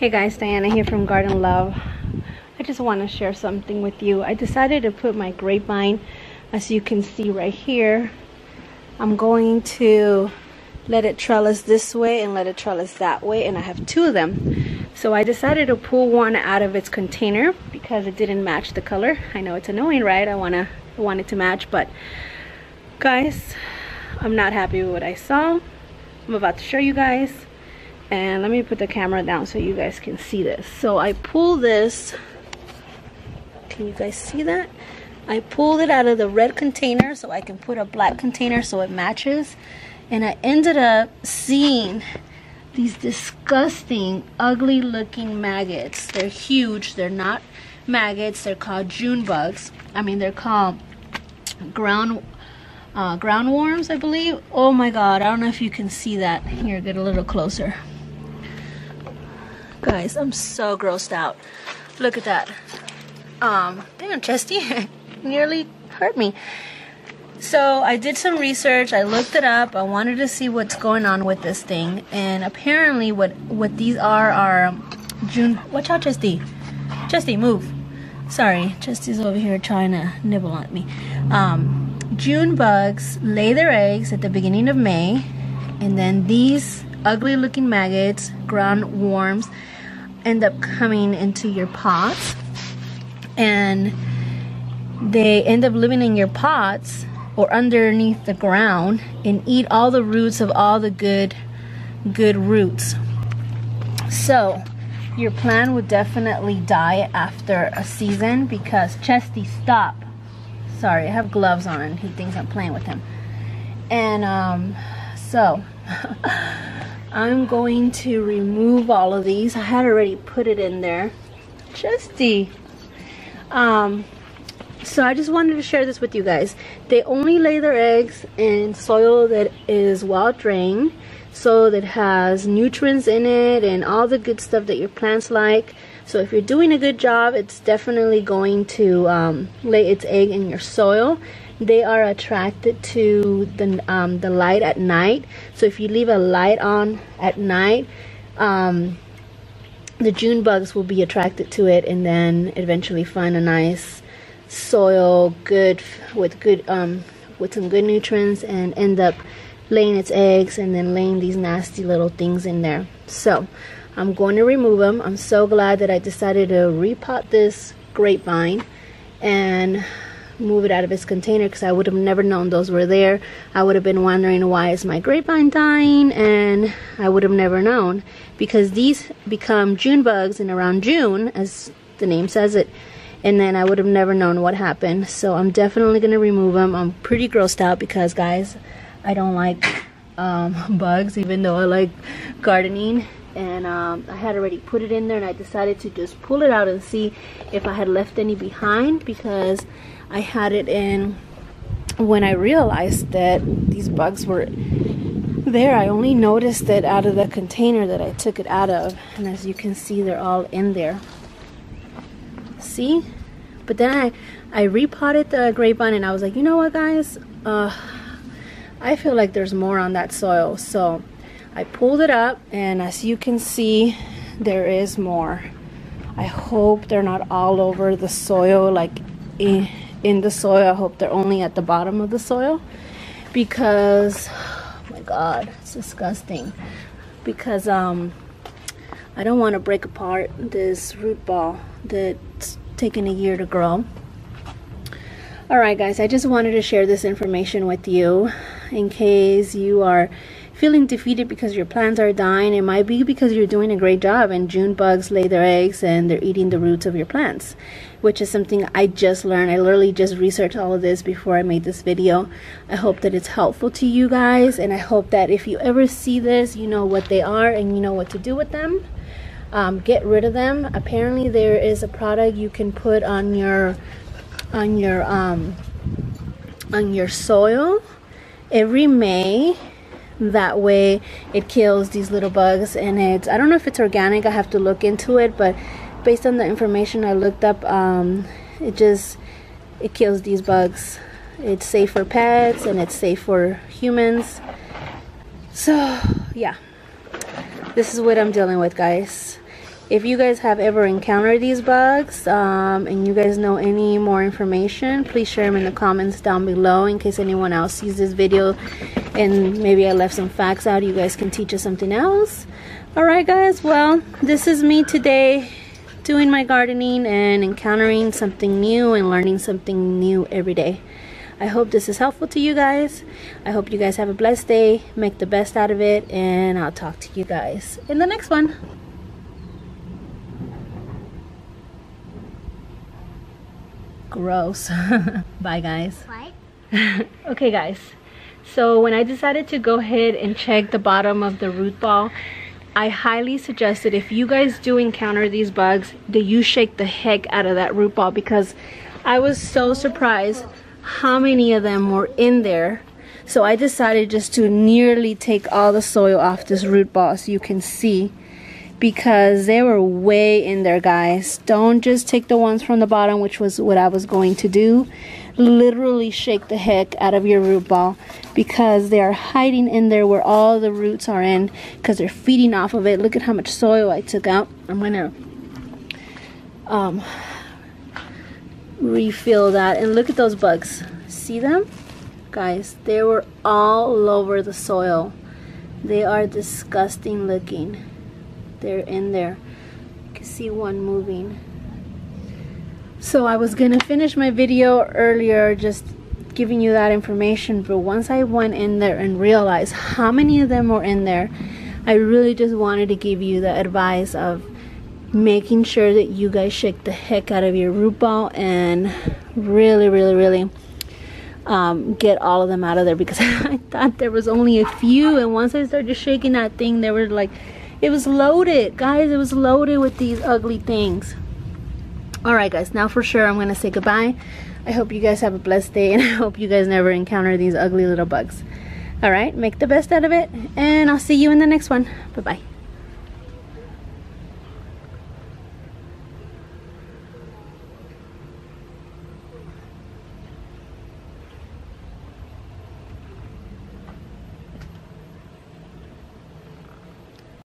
Hey guys, Diana here from Garden Love. I just want to share something with you. I decided to put my grapevine, as you can see right here. I'm going to let it trellis this way and let it trellis that way, and I have two of them. So I decided to pull one out of its container because it didn't match the color. I know it's annoying, right? I want it to match, but guys, I'm not happy with what I saw. I'm about to show you guys. And let me put the camera down so you guys can see this. So I pulled this. Can you guys see that? I pulled it out of the red container so I can put a black container so it matches. And I ended up seeing these disgusting, ugly looking maggots. They're huge. They're not maggots. They're called June bugs. I mean, they're called groundworms, I believe. Oh my God. I don't know if you can see that. Here, get a little closer. Guys, I'm so grossed out. Look at that. Damn, Chesty nearly hurt me. So I did some research. I looked it up. I wanted to see what's going on with this thing. And apparently what these are June... Watch out, Chesty. Chesty, move. Sorry, Chesty's over here trying to nibble at me. June bugs lay their eggs at the beginning of May. And then these ugly looking maggots, groundworms, end up coming into your pots, and they end up living in your pots or underneath the ground and eat all the roots of all the good roots. So your plant would definitely die after a season because Chesty, stop. Sorry, I have gloves on and he thinks I'm playing with him. And so I'm going to remove all of these. I had already put it in there. Chesty. So I just wanted to share this with you guys. They only lay their eggs in soil that is well drained, so that has nutrients in it and all the good stuff that your plants like. So if you're doing a good job, it's definitely going to lay its egg in your soil. They are attracted to the light at night. So if you leave a light on at night, the June bugs will be attracted to it and then eventually find a nice soil with some good nutrients and end up laying its eggs and then laying these nasty little things in there. So I'm going to remove them. I'm so glad that I decided to repot this grapevine and move it out of its container, because I would have never known those were there. I would have been wondering, why is my grapevine dying? And I would have never known, because these become June bugs in around June, as the name says it, and then I would have never known what happened. So I'm definitely going to remove them. I'm pretty grossed out because, guys, I don't like bugs, even though I like gardening. And I had already put it in there, and I decided to just pull it out and see if I had left any behind, because I had it in when I realized that these bugs were there. I only noticed it out of the container that I took it out of, and as you can see, they're all in there. See? But then I repotted the grapevine, and I was like, you know what, guys? I feel like there's more on that soil. So I pulled it up, and as you can see, there is more. I hope they're not all over the soil, like in the soil. I hope they're only at the bottom of the soil, because, oh my God, it's disgusting. Because I don't want to break apart this root ball that's taken a year to grow. All right, guys, I just wanted to share this information with you in case you are feeling defeated because your plants are dying. It might be because you're doing a great job, and June bugs lay their eggs and they're eating the roots of your plants, which is something I just learned. I literally just researched all of this before I made this video. I hope that it's helpful to you guys, and I hope that if you ever see this, you know what they are and you know what to do with them. Get rid of them. Apparently there is a product you can put on your soil every May. That way it kills these little bugs, and it's, I don't know if it's organic, I have to look into it, but based on the information I looked up, it kills these bugs. It's safe for pets and it's safe for humans. So yeah, this is what I'm dealing with, guys. If you guys have ever encountered these bugs and you guys know any more information, please share them in the comments down below in case anyone else sees this video and maybe I left some facts out. You guys can teach us something else. Alright guys, well, this is me today doing my gardening and encountering something new and learning something new every day. I hope this is helpful to you guys. I hope you guys have a blessed day. Make the best out of it, and I'll talk to you guys in the next one. Gross. Bye guys. What? Okay guys, so when I decided to go ahead and check the bottom of the root ball, I highly suggest that if you guys do encounter these bugs, that you shake the heck out of that root ball, because I was so surprised how many of them were in there. So I decided just to nearly take all the soil off this root ball so you can see, because they were way in there, guys. Don't just take the ones from the bottom, which was what I was going to do. Literally shake the heck out of your root ball, because they are hiding in there where all the roots are in, because they're feeding off of it. Look at how much soil I took out. I'm gonna refill that, and look at those bugs. See them? Guys, they were all over the soil. They are disgusting looking. They're in there. You can see one moving. So I was gonna finish my video earlier just giving you that information, but once I went in there and realized how many of them were in there, I really just wanted to give you the advice of making sure that you guys shake the heck out of your root ball and really get all of them out of there, because I thought there was only a few, and once I started shaking that thing, they were like, it was loaded, guys. It was loaded with these ugly things. Alright guys, now for sure I'm gonna say goodbye. I hope you guys have a blessed day, and I hope you guys never encounter these ugly little bugs. Alright, make the best out of it, and I'll see you in the next one. Bye bye.